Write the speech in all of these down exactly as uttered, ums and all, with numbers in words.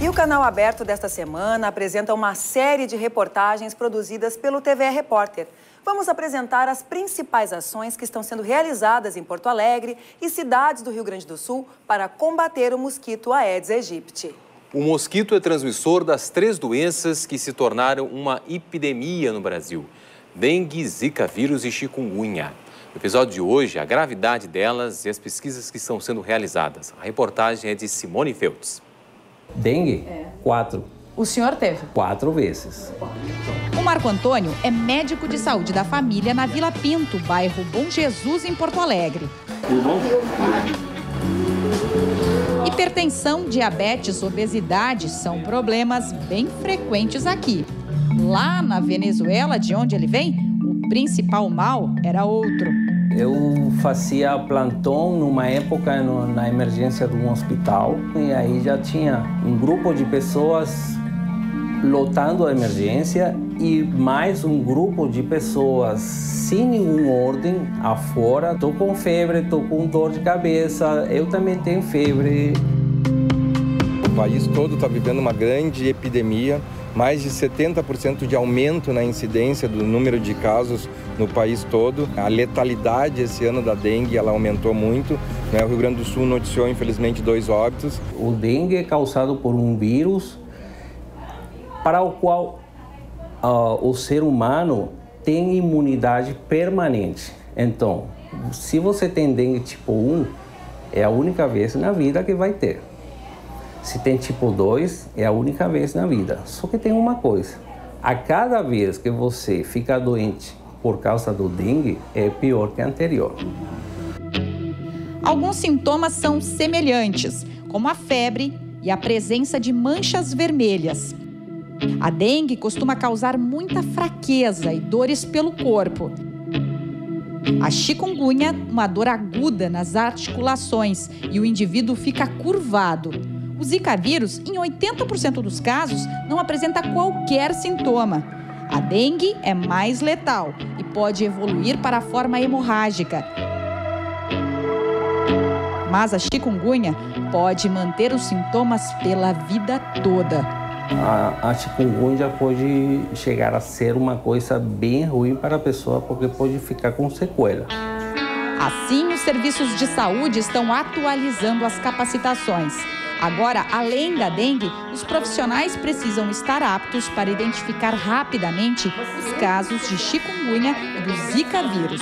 E o canal aberto desta semana apresenta uma série de reportagens produzidas pelo T V E Repórter. Vamos apresentar as principais ações que estão sendo realizadas em Porto Alegre e cidades do Rio Grande do Sul para combater o mosquito Aedes aegypti. O mosquito é transmissor das três doenças que se tornaram uma epidemia no Brasil: dengue, zika vírus e chikungunya. No episódio de hoje, a gravidade delas e as pesquisas que estão sendo realizadas. A reportagem é de Simone Feltes. Dengue? É. Quatro. O senhor teve? Quatro vezes. O Marco Antônio é médico de saúde da família na Vila Pinto, bairro Bom Jesus, em Porto Alegre. Tudo bom? Hipertensão, diabetes, obesidade são problemas bem frequentes aqui. Lá na Venezuela, de onde ele vem, o principal mal era outro. Eu fazia plantão numa época no, na emergência de um hospital e aí já tinha um grupo de pessoas lotando a emergência e mais um grupo de pessoas sem nenhuma ordem afora. Tô com febre, tô com dor de cabeça, eu também tenho febre. O país todo está vivendo uma grande epidemia. Mais de setenta por cento de aumento na incidência do número de casos no país todo. A letalidade esse ano da dengue ela aumentou muito. Né? O Rio Grande do Sul noticiou, infelizmente, dois óbitos. O dengue é causado por um vírus para o qual uh, o ser humano tem imunidade permanente. Então, se você tem dengue tipo um, é a única vez na vida que vai ter. Se tem tipo dois, é a única vez na vida. Só que tem uma coisa: a cada vez que você fica doente por causa do dengue, é pior que a anterior. Alguns sintomas são semelhantes, como a febre e a presença de manchas vermelhas. A dengue costuma causar muita fraqueza e dores pelo corpo. A chikungunya, uma dor aguda nas articulações e o indivíduo fica curvado. O zika vírus, em oitenta por cento dos casos, não apresenta qualquer sintoma. A dengue é mais letal e pode evoluir para a forma hemorrágica. Mas a chikungunya pode manter os sintomas pela vida toda. A, a chikungunya pode chegar a ser uma coisa bem ruim para a pessoa, porque pode ficar com sequela. Assim, os serviços de saúde estão atualizando as capacitações. Agora, além da dengue, os profissionais precisam estar aptos para identificar rapidamente os casos de chikungunya e do zika vírus.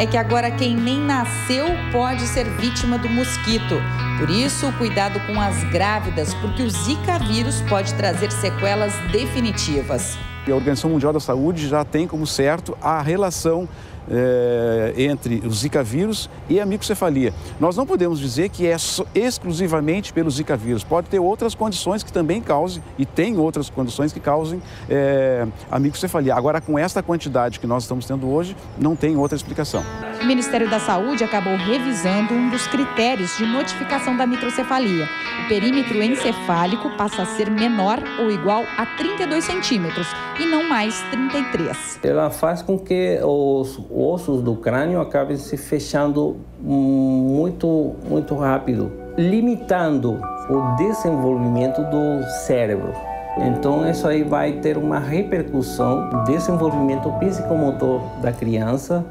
É que agora quem nem nasceu pode ser vítima do mosquito. Por isso, cuidado com as grávidas, porque o zika vírus pode trazer sequelas definitivas. A Organização Mundial da Saúde já tem como certo a relação É, entre o zika vírus e a micocefalia. Nós não podemos dizer que é so, exclusivamente pelo zika vírus. Pode ter outras condições que também causem, e tem outras condições que causem é, a micocefalia. Agora, com esta quantidade que nós estamos tendo hoje, não tem outra explicação. O Ministério da Saúde acabou revisando um dos critérios de notificação da microcefalia. O perímetro encefálico passa a ser menor ou igual a trinta e dois centímetros e não mais trinta e três. Ela faz com que os ossos do crânio acabam se fechando muito, muito rápido, limitando o desenvolvimento do cérebro. Então, isso aí vai ter uma repercussão no desenvolvimento psicomotor da criança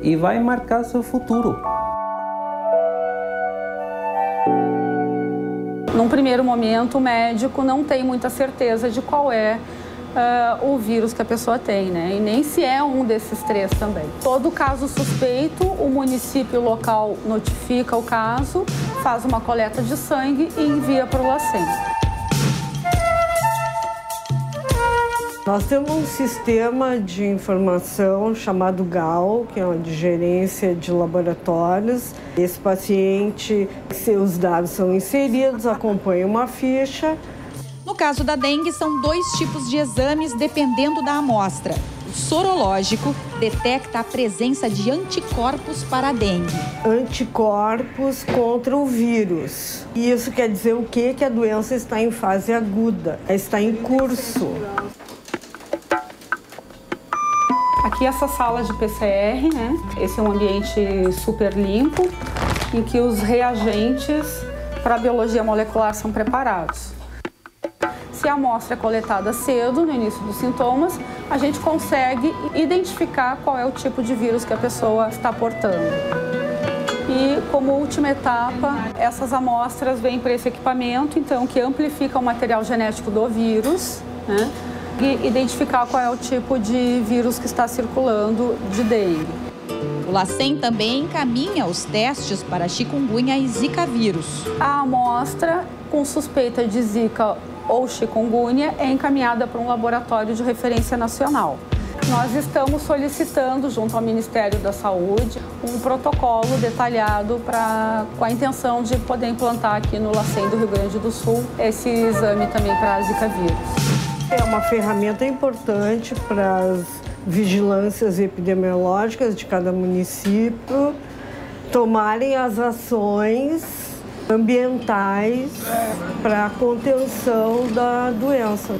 e vai marcar seu futuro. Num primeiro momento, o médico não tem muita certeza de qual é Uh, o vírus que a pessoa tem, né? E nem se é um desses três também. Todo caso suspeito, o município local notifica o caso, faz uma coleta de sangue e envia para o LACEN. Nós temos um sistema de informação chamado gal, que é uma de gerência de laboratórios. Esse paciente, seus dados são inseridos, acompanha uma ficha. No caso da dengue, são dois tipos de exames dependendo da amostra. O sorológico detecta a presença de anticorpos para a dengue. Anticorpos contra o vírus. E isso quer dizer o quê? Que a doença está em fase aguda, está em curso. Aqui essa sala de P C R, né? Esse é um ambiente super limpo, em que os reagentes para a biologia molecular são preparados. Se a amostra é coletada cedo, no início dos sintomas, a gente consegue identificar qual é o tipo de vírus que a pessoa está portando. E, como última etapa, essas amostras vêm para esse equipamento, então, que amplifica o material genético do vírus, né? E identificar qual é o tipo de vírus que está circulando de dengue. O LACEN também encaminha os testes para chikungunya e zika vírus. A amostra com suspeita de zika ou chikungunya é encaminhada para um laboratório de referência nacional. Nós estamos solicitando, junto ao Ministério da Saúde, um protocolo detalhado pra, com a intenção de poder implantar aqui no LACEN do Rio Grande do Sul esse exame também para zika vírus. É uma ferramenta importante para as vigilâncias epidemiológicas de cada município tomarem as ações ambientais para a contenção da doença.